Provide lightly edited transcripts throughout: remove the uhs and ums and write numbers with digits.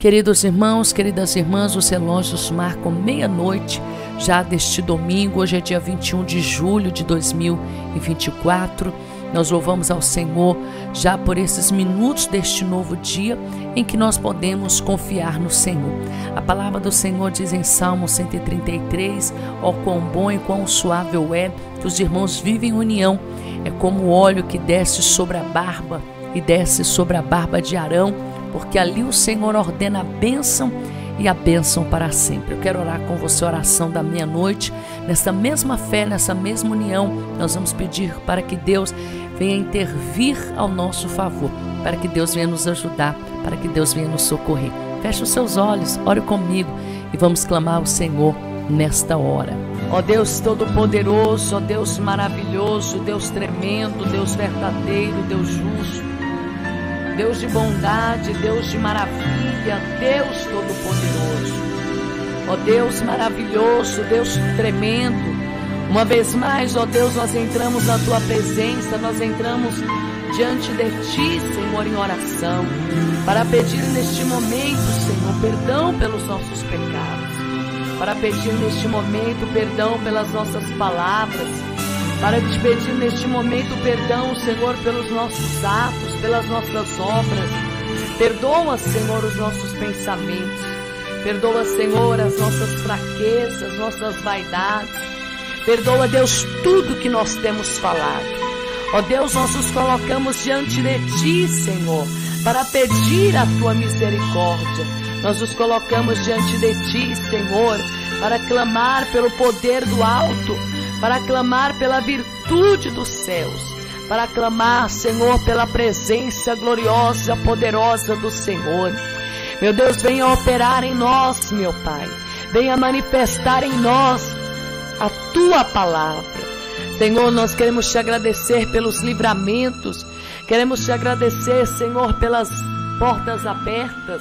Queridos irmãos, queridas irmãs, os relógios marcam meia-noite já deste domingo. Hoje é dia 21 de julho de 2024. Nós louvamos ao Senhor já por esses minutos deste novo dia em que nós podemos confiar no Senhor. A palavra do Senhor diz em Salmo 133, ó, quão bom e quão suave é que os irmãos vivem em união. É como o óleo que desce sobre a barba e desce sobre a barba de Arão, porque ali o Senhor ordena a bênção e a bênção para sempre. Eu quero orar com você, oração da meia-noite, nessa mesma fé, nessa mesma união. Nós vamos pedir para que Deus venha intervir ao nosso favor, para que Deus venha nos ajudar, para que Deus venha nos socorrer. Feche os seus olhos, ore comigo e vamos clamar ao Senhor nesta hora. Ó Deus Todo-Poderoso, ó Deus maravilhoso, Deus tremendo, Deus verdadeiro, Deus justo, Deus de bondade, Deus de maravilha, Deus Todo-Poderoso. Ó Deus maravilhoso, Deus tremendo. Uma vez mais, ó Deus, nós entramos na Tua presença, nós entramos diante de Ti, Senhor, em oração, para pedir neste momento, Senhor, perdão pelos nossos pecados, para pedir neste momento perdão pelas nossas palavras, para te pedir neste momento perdão, Senhor, pelos nossos atos, pelas nossas obras. Perdoa, Senhor, os nossos pensamentos. Perdoa, Senhor, as nossas fraquezas, nossas vaidades. Perdoa, Deus, tudo que nós temos falado. Ó Deus, nós nos colocamos diante de Ti, Senhor, para pedir a Tua misericórdia. Nós nos colocamos diante de Ti, Senhor, para clamar pelo poder do alto, para clamar pela virtude dos céus, para clamar, Senhor, pela presença gloriosa, poderosa do Senhor. Meu Deus, venha operar em nós, meu Pai, venha manifestar em nós a Tua palavra. Senhor, nós queremos Te agradecer pelos livramentos, queremos Te agradecer, Senhor, pelas portas abertas,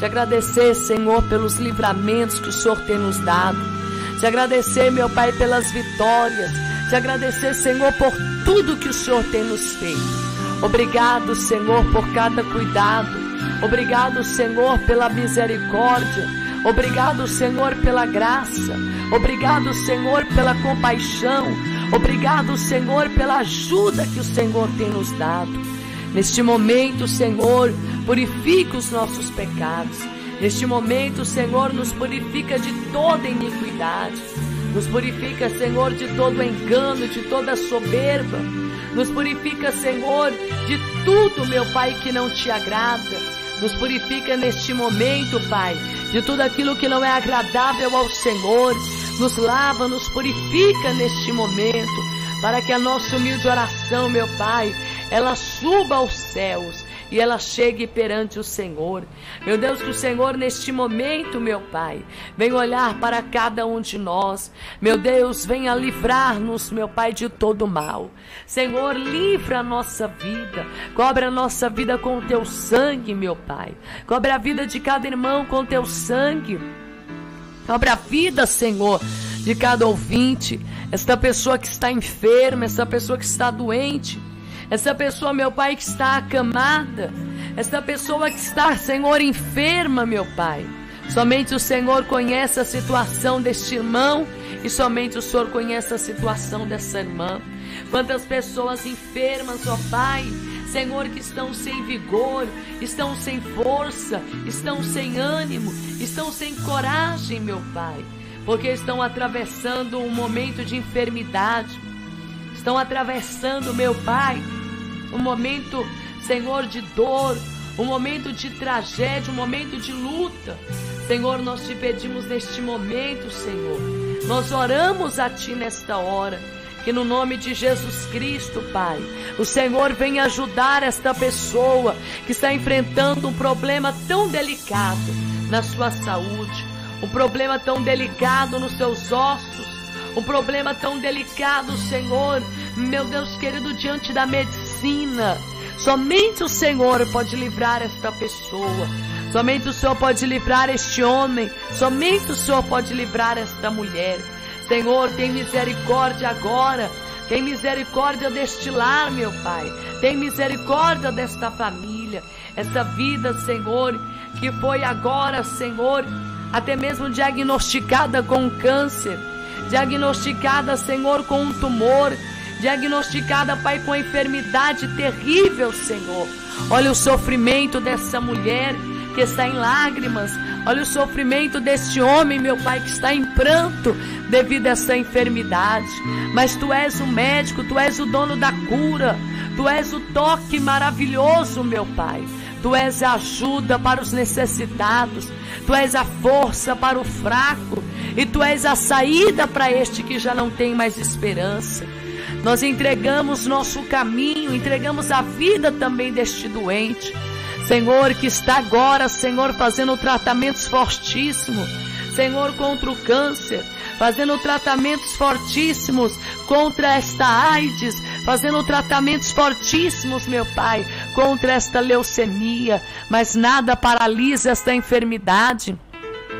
Te agradecer, Senhor, pelos livramentos que o Senhor tem nos dado. Te agradecer, meu Pai, pelas vitórias. Te agradecer, Senhor, por tudo que o Senhor tem nos feito. Obrigado, Senhor, por cada cuidado. Obrigado, Senhor, pela misericórdia. Obrigado, Senhor, pela graça. Obrigado, Senhor, pela compaixão. Obrigado, Senhor, pela ajuda que o Senhor tem nos dado. Neste momento, Senhor, purifica os nossos pecados. Neste momento, Senhor, nos purifica de toda iniquidade. Nos purifica, Senhor, de todo engano, de toda soberba. Nos purifica, Senhor, de tudo, meu Pai, que não Te agrada. Nos purifica neste momento, Pai, de tudo aquilo que não é agradável ao Senhor. Nos lava, nos purifica neste momento, para que a nossa humilde oração, meu Pai, ela suba aos céus e ela chegue perante o Senhor. Meu Deus, que o Senhor neste momento, meu Pai, venha olhar para cada um de nós. Meu Deus, venha livrar-nos, meu Pai, de todo mal. Senhor, livra a nossa vida, cobre a nossa vida com o Teu sangue, meu Pai. Cobre a vida de cada irmão com o Teu sangue. Cobre a vida, Senhor, de cada ouvinte, esta pessoa que está enferma, esta pessoa que está doente, essa pessoa, meu Pai, que está acamada, essa pessoa que está, Senhor, enferma, meu Pai. Somente o Senhor conhece a situação deste irmão e somente o Senhor conhece a situação dessa irmã. Quantas pessoas enfermas, ó Pai, Senhor, que estão sem vigor, estão sem força, estão sem ânimo, estão sem coragem, meu Pai, porque estão atravessando um momento de enfermidade, estão atravessando, meu Pai, um momento, Senhor, de dor, um momento de tragédia, um momento de luta. Senhor, nós Te pedimos neste momento, Senhor, nós oramos a Ti nesta hora, que no nome de Jesus Cristo, Pai, o Senhor venha ajudar esta pessoa que está enfrentando um problema tão delicado na sua saúde, um problema tão delicado nos seus ossos, um problema tão delicado, Senhor, meu Deus querido, diante da medicina. Somente o Senhor pode livrar esta pessoa, somente o Senhor pode livrar este homem, somente o Senhor pode livrar esta mulher. Senhor, tem misericórdia agora, tem misericórdia deste lar, meu Pai, tem misericórdia desta família, essa vida, Senhor, que foi agora, Senhor, até mesmo diagnosticada com câncer, diagnosticada, Senhor, com um tumor, diagnosticada, Pai, com a enfermidade terrível, Senhor. Olha o sofrimento dessa mulher que está em lágrimas. Olha o sofrimento deste homem, meu Pai, que está em pranto devido a essa enfermidade. Mas Tu és o médico, Tu és o dono da cura, Tu és o toque maravilhoso, meu Pai. Tu és a ajuda para os necessitados, Tu és a força para o fraco e Tu és a saída para este que já não tem mais esperança. Nós entregamos nosso caminho, entregamos a vida também deste doente, Senhor, que está agora, Senhor, fazendo tratamentos fortíssimos, Senhor, contra o câncer, fazendo tratamentos fortíssimos contra esta AIDS, fazendo tratamentos fortíssimos, meu Pai, contra esta leucemia, mas nada paralisa esta enfermidade.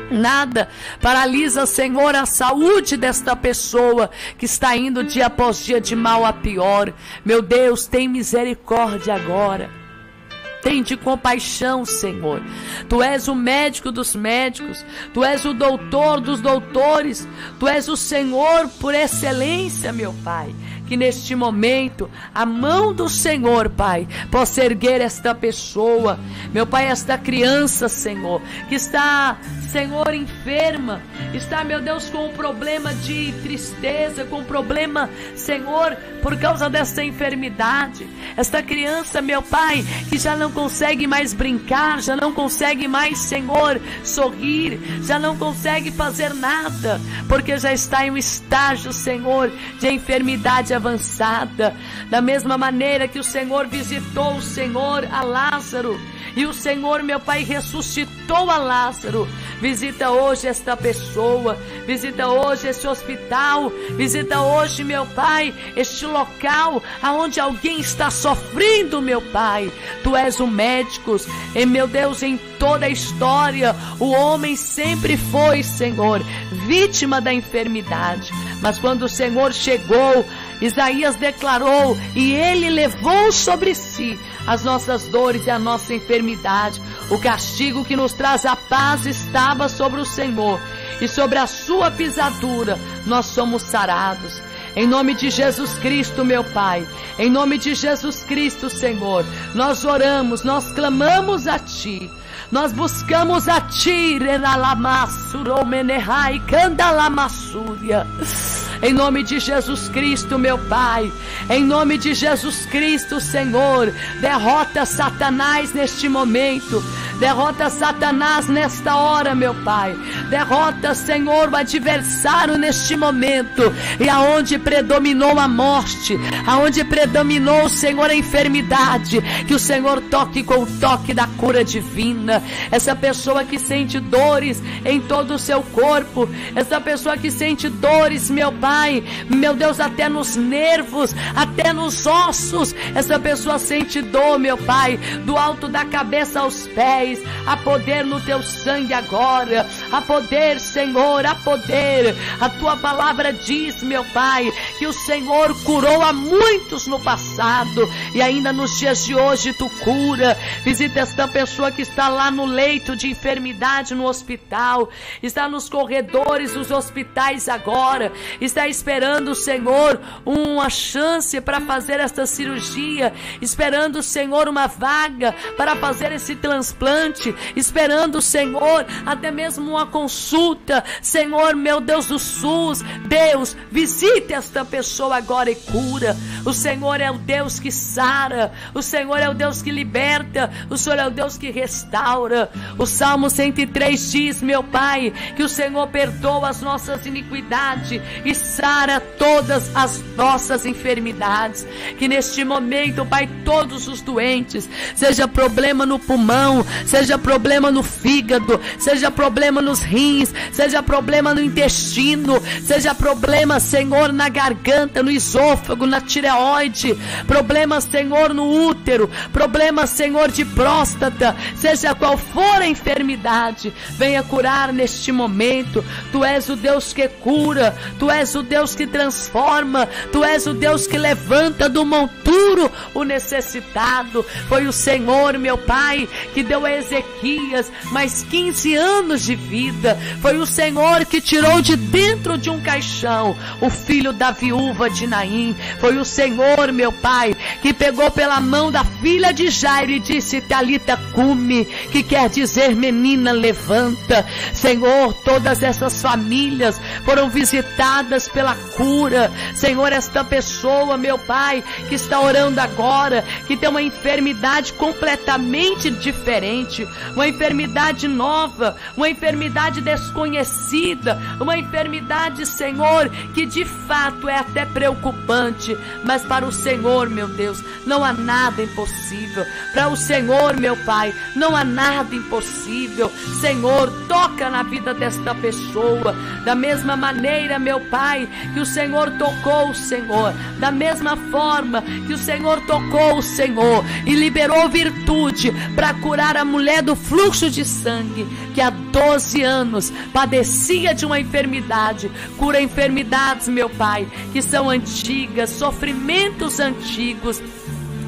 Nada paralisa, Senhor, a saúde desta pessoa que está indo dia após dia de mal a pior. Meu Deus, tem misericórdia agora. Tem de compaixão, Senhor. Tu és o médico dos médicos, Tu és o doutor dos doutores, Tu és o Senhor por excelência, meu Pai. Que neste momento a mão do Senhor, Pai, possa erguer esta pessoa, meu Pai, esta criança, Senhor, que está, Senhor, enferma, está, meu Deus, com um problema de tristeza, com um problema, Senhor, por causa desta enfermidade. Esta criança, meu Pai, que já não consegue mais brincar, já não consegue mais, Senhor, sorrir, já não consegue fazer nada, porque já está em um estágio, Senhor, de enfermidade avançada. Da mesma maneira que o Senhor visitou o Senhor a Lázaro, e o Senhor, meu Pai, ressuscitou a Lázaro, visita hoje esta pessoa, visita hoje este hospital, visita hoje, meu Pai, este local aonde alguém está sofrendo, meu Pai. Tu és o médico, e, meu Deus, em toda a história, o homem sempre foi, Senhor, vítima da enfermidade, mas quando o Senhor chegou, Isaías declarou, e Ele levou sobre si as nossas dores e a nossa enfermidade. O castigo que nos traz a paz estava sobre o Senhor, e sobre a sua pisadura nós somos sarados. Em nome de Jesus Cristo, meu Pai, em nome de Jesus Cristo, Senhor, nós oramos, nós clamamos a Ti, nós buscamos a Ti, em nome de Jesus Cristo, meu Pai, em nome de Jesus Cristo, Senhor, derrota Satanás neste momento, derrota Satanás nesta hora, meu Pai, derrota, Senhor, o adversário neste momento, e aonde predominou a morte, aonde predominou, Senhor, a enfermidade, que o Senhor toque com o toque da cura divina. Essa pessoa que sente dores em todo o seu corpo, essa pessoa que sente dores, meu Pai, meu Deus, até nos nervos, até nos ossos, essa pessoa sente dor, meu Pai, do alto da cabeça aos pés. Há poder no Teu sangue agora, há poder, Senhor, há poder. A Tua palavra diz, meu Pai, que o Senhor curou a muitos no passado, e ainda nos dias de hoje Tu cura. Visita esta pessoa que está lá no leito de enfermidade no hospital, está nos corredores dos hospitais agora, está esperando, Senhor, uma chance para fazer esta cirurgia, esperando, Senhor, uma vaga para fazer esse transplante, esperando, Senhor, até mesmo uma consulta, Senhor, meu Deus do SUS. Deus, visite esta pessoa agora e cura. O Senhor é o Deus que sara, o Senhor é o Deus que liberta, o Senhor é o Deus que restaura. O Salmo 103 diz, meu Pai, que o Senhor perdoa as nossas iniquidades e sara todas as nossas enfermidades. Que neste momento, Pai, todos os doentes, seja problema no pulmão, seja problema no fígado, seja problema nos rins, seja problema no intestino, seja problema, Senhor, na garganta, no esôfago, na tireoide, problema, Senhor, no útero, problema, Senhor, de próstata, seja qual for a enfermidade, venha curar neste momento. Tu és o Deus que cura, Tu és o Deus que transforma, Tu és o Deus que levanta do monturo o necessitado. Foi o Senhor, meu Pai, que deu a Ezequias, mais 15 anos de vida. Foi o Senhor que tirou de dentro de um caixão o filho da viúva de Naim. Foi o Senhor, meu Pai, que pegou pela mão da filha de Jairo e disse: Talita cume, que quer dizer, menina, levanta. Senhor, todas essas famílias foram visitadas pela cura. Senhor, esta pessoa, meu Pai, que está orando agora, que tem uma enfermidade completamente diferente, uma enfermidade nova, uma enfermidade desconhecida, uma enfermidade, Senhor, que de fato é até preocupante, mas para o Senhor, meu Deus, não há nada impossível. Para o Senhor, meu Pai, não há nada impossível. Senhor, toca na vida desta pessoa, da mesma maneira, meu Pai, que o Senhor tocou o Senhor, da mesma forma que o Senhor tocou o Senhor e liberou virtude para curar a mulher do fluxo de sangue, que há 12 anos padecia de uma enfermidade. Cura enfermidades, meu Pai, que são antigas, sofrimentos antigos,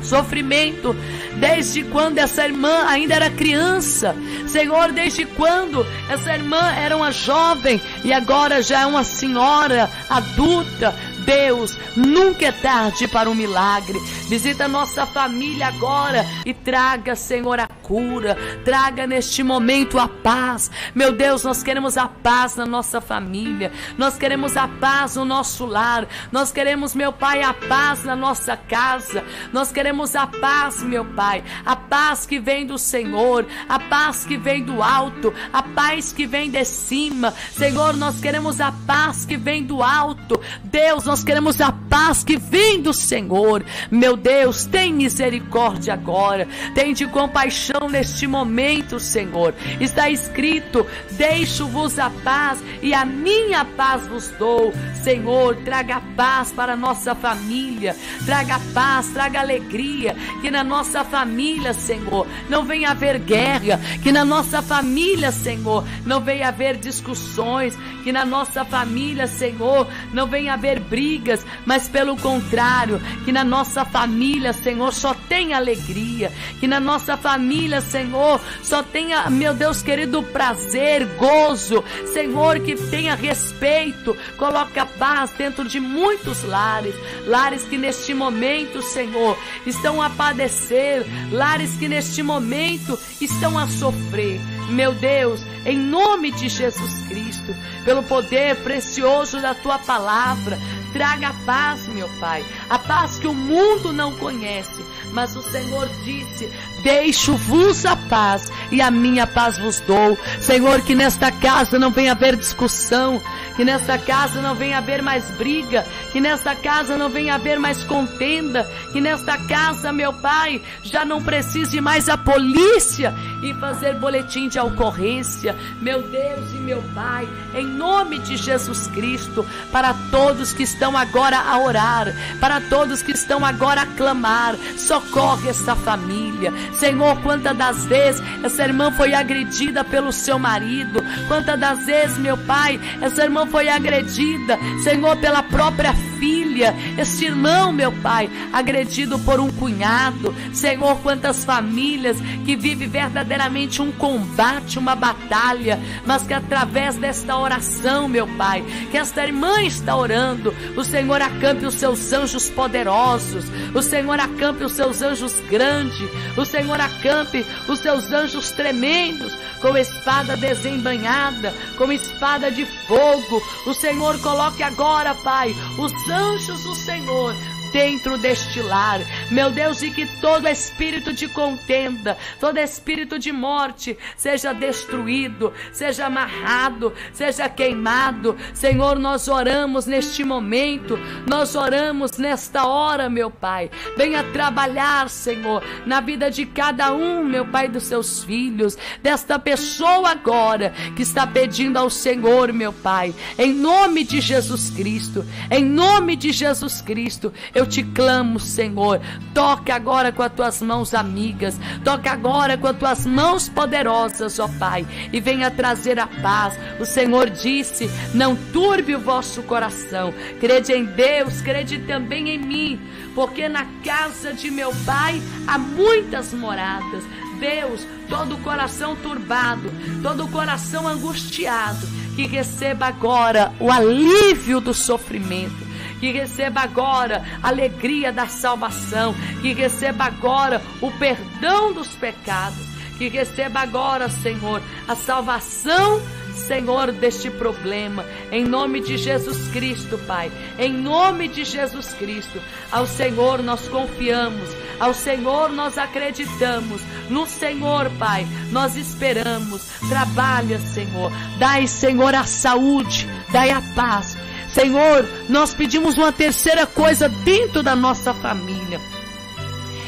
sofrimento desde quando essa irmã ainda era criança, Senhor, desde quando essa irmã era uma jovem e agora já é uma senhora adulta. Deus, nunca é tarde para um milagre. Visita nossa família agora e traga, Senhor, a cura, traga neste momento a paz. Meu Deus, nós queremos a paz na nossa família, nós queremos a paz no nosso lar, nós queremos, meu Pai, a paz na nossa casa, nós queremos a paz, meu Pai, a paz que vem do Senhor, a paz que vem do alto, a paz que vem de cima. Senhor, nós queremos a paz que vem do alto. Deus, nós queremos a paz que vem do Senhor. Meu Deus, tem misericórdia agora, tem de compaixão neste momento, Senhor. Está escrito: deixo-vos a paz e a minha paz vos dou. Senhor, traga paz para a nossa família, traga paz, traga alegria, que na nossa família, Senhor, não venha haver guerra, que na nossa família, Senhor, não venha haver discussões, que na nossa família, Senhor, não venha haver brigas, mas pelo contrário, que na nossa família, Senhor, só tenha alegria, que na nossa família, Senhor, só tenha, meu Deus querido, prazer, gozo, Senhor, que tenha respeito. Coloca paz dentro de muitos lares, lares que neste momento, Senhor, estão a padecer, lares que neste momento estão a sofrer. Meu Deus, em nome de Jesus Cristo, pelo poder precioso da Tua palavra, traga a paz, meu Pai, a paz que o mundo não conhece, mas o Senhor disse: deixo-vos a paz e a minha paz vos dou. Senhor, que nesta casa não venha haver discussão, que nesta casa não venha haver mais briga, que nesta casa não venha haver mais contenda, que nesta casa, meu Pai, já não precise mais a polícia e fazer boletim de ocorrência. Meu Deus e meu Pai, em nome de Jesus Cristo, para todos que estão agora a orar, para todos que estão agora a clamar, socorre essa família. Senhor, quantas das vezes essa irmã foi agredida pelo seu marido, quantas das vezes, meu Pai, essa irmã foi agredida, Senhor, pela própria filha, este irmão, meu Pai, agredido por um cunhado. Senhor, quantas famílias que vivem verdadeiramente um combate, uma batalha, mas que através desta oração, meu Pai, que esta irmã está orando, o Senhor acampe os seus anjos poderosos, o Senhor acampe os seus anjos grandes, o Senhor acampe os seus anjos tremendos, com espada desembanhada, com espada de fogo. O Senhor coloque agora, Pai, os anjos do Senhor dentro deste lar, meu Deus, e que todo espírito de contenda, todo espírito de morte seja destruído, seja amarrado, seja queimado. Senhor, nós oramos neste momento, nós oramos nesta hora, meu Pai. Venha trabalhar, Senhor, na vida de cada um, meu Pai, dos seus filhos, desta pessoa agora que está pedindo ao Senhor, meu Pai, em nome de Jesus Cristo, em nome de Jesus Cristo, eu te clamo, Senhor. Toca agora com as tuas mãos amigas, toca agora com as tuas mãos poderosas, ó Pai, e venha trazer a paz. O Senhor disse: não turbe o vosso coração, crede em Deus, crede também em mim, porque na casa de meu Pai há muitas moradas. Deus, todo o coração turbado, todo o coração angustiado, que receba agora o alívio do sofrimento, que receba agora a alegria da salvação, que receba agora o perdão dos pecados, que receba agora, Senhor, a salvação, Senhor, deste problema, em nome de Jesus Cristo, Pai, em nome de Jesus Cristo. Ao Senhor nós confiamos, ao Senhor nós acreditamos, no Senhor, Pai, nós esperamos. Trabalha, Senhor, dai, Senhor, a saúde, dai a paz. Senhor, nós pedimos uma terceira coisa dentro da nossa família,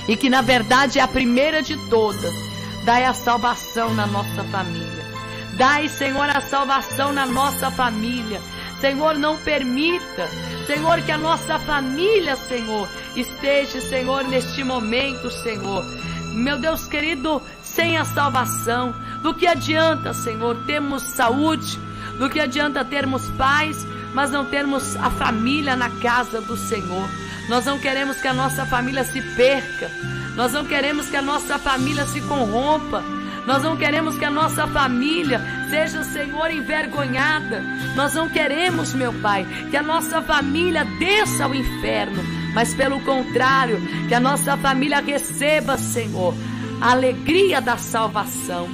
e que na verdade é a primeira de todas: dai a salvação na nossa família. Dai, Senhor, a salvação na nossa família. Senhor, não permita, Senhor, que a nossa família, Senhor, esteja, Senhor, neste momento, Senhor, meu Deus querido, sem a salvação. Do que adianta, Senhor, termos saúde? Do que adianta termos paz, mas não termos a família na casa do Senhor? Nós não queremos que a nossa família se perca. Nós não queremos que a nossa família se corrompa. Nós não queremos que a nossa família seja, Senhor, envergonhada. Nós não queremos, meu Pai, que a nossa família desça ao inferno, mas pelo contrário, que a nossa família receba, Senhor, a alegria da salvação.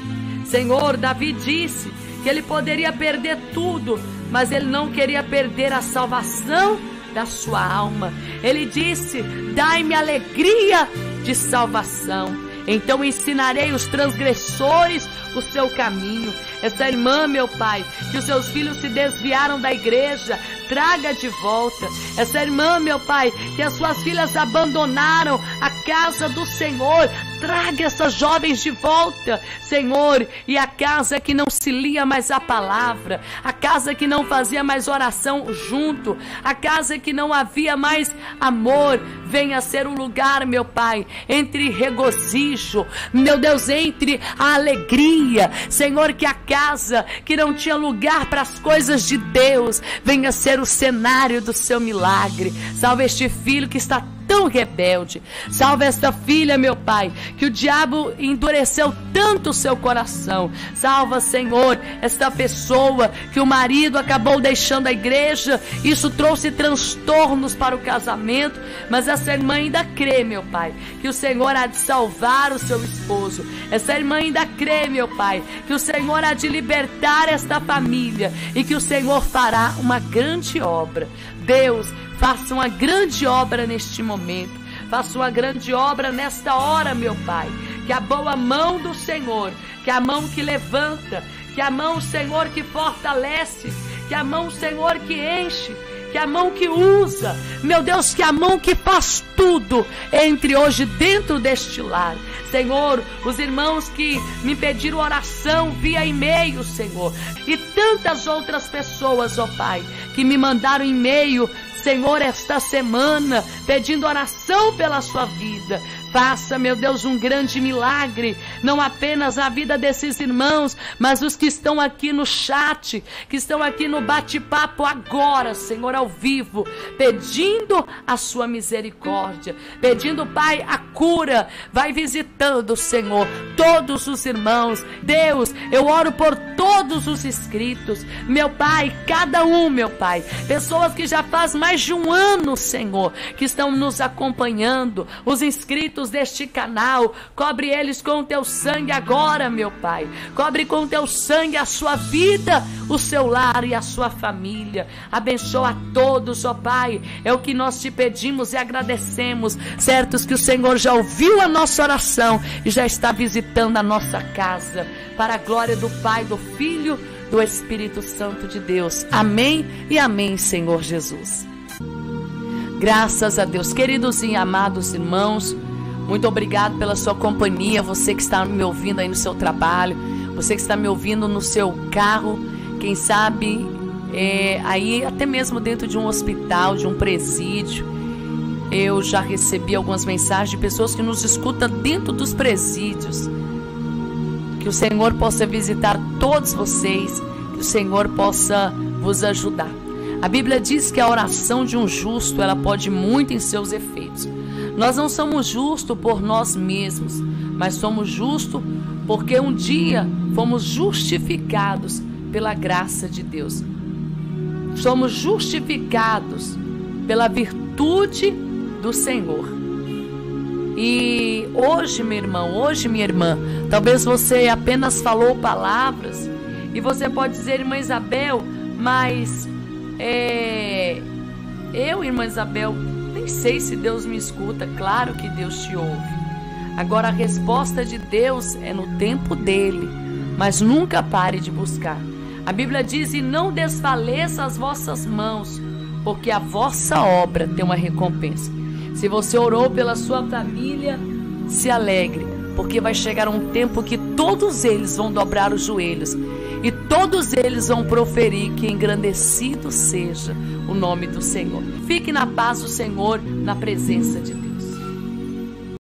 Senhor, Davi disse que ele poderia perder tudo, mas ele não queria perder a salvação da sua alma. Ele disse: dai-me alegria de salvação, então ensinarei os transgressores o seu caminho. Essa irmã, meu Pai, que os seus filhos se desviaram da igreja, traga de volta. Essa irmã, meu Pai, que as suas filhas abandonaram a casa do Senhor, traga essas jovens de volta, Senhor. E a casa que não se lia mais a palavra, a casa que não fazia mais oração junto, a casa que não havia mais amor, venha ser um lugar, meu Pai, entre regozijo, meu Deus, entre a alegria, Senhor. Que a casa que não tinha lugar para as coisas de Deus venha ser o cenário do seu milagre. Salve este filho que está tão rebelde, salve esta filha, meu Pai, que o diabo endureceu tanto o seu coração. Salva, Senhor, esta pessoa que o marido acabou deixando a igreja, isso trouxe transtornos para o casamento, mas essa irmã ainda crê, meu Pai, que o Senhor há de salvar o seu esposo. Essa irmã ainda crê, meu Pai, que o Senhor há de libertar esta família e que o Senhor fará uma grande obra. Deus, faça uma grande obra neste momento, faça uma grande obra nesta hora, meu Pai. Que a boa mão do Senhor, que a mão que levanta, que a mão, Senhor, que fortalece, que a mão, Senhor, que enche, que a mão que usa, meu Deus, que a mão que faz tudo, entre hoje dentro deste lar. Senhor, os irmãos que me pediram oração via e-mail, Senhor, e tantas outras pessoas, ó Pai, que me mandaram e-mail, Senhor, esta semana, pedindo oração pela sua vida. Faça, meu Deus, um grande milagre, não apenas a vida desses irmãos, mas os que estão aqui no chat, que estão aqui no bate-papo agora, Senhor, ao vivo, pedindo a sua misericórdia, pedindo, Pai, a cura. Vai visitando, Senhor, todos os irmãos. Deus, eu oro por todos os inscritos, meu Pai, cada um, meu Pai, pessoas que já faz mais de um ano, Senhor, que estão nos acompanhando, os inscritos deste canal, cobre eles com o teu sangue agora, meu Pai. Cobre com o teu sangue a sua vida, o seu lar e a sua família. Abençoa a todos, ó Pai, é o que nós te pedimos e agradecemos, certos que o Senhor já ouviu a nossa oração e já está visitando a nossa casa, para a glória do Pai, do Filho, do Espírito Santo de Deus. Amém e amém, Senhor Jesus. Graças a Deus. Queridos e amados irmãos, muito obrigado pela sua companhia, você que está me ouvindo aí no seu trabalho, você que está me ouvindo no seu carro, quem sabe aí até mesmo dentro de um hospital, de um presídio. Eu já recebi algumas mensagens de pessoas que nos escutam dentro dos presídios. Que o Senhor possa visitar todos vocês, que o Senhor possa vos ajudar. A Bíblia diz que a oração de um justo, ela pode muito em seus efeitos. Nós não somos justos por nós mesmos, mas somos justos porque um dia fomos justificados pela graça de Deus. Somos justificados pela virtude do Senhor. E hoje, meu irmão, hoje, minha irmã, talvez você apenas falou palavras e você pode dizer, irmã Isabel, mas eu, irmã Isabel, nem sei se Deus me escuta. Claro que Deus te ouve. Agora, a resposta de Deus é no tempo dele, mas nunca pare de buscar. A Bíblia diz, e não desfaleça as vossas mãos, porque a vossa obra tem uma recompensa. Se você orou pela sua família, se alegre, porque vai chegar um tempo que todos eles vão dobrar os joelhos e todos eles vão proferir que engrandecido seja o nome do Senhor. Fique na paz do Senhor, na presença de Deus.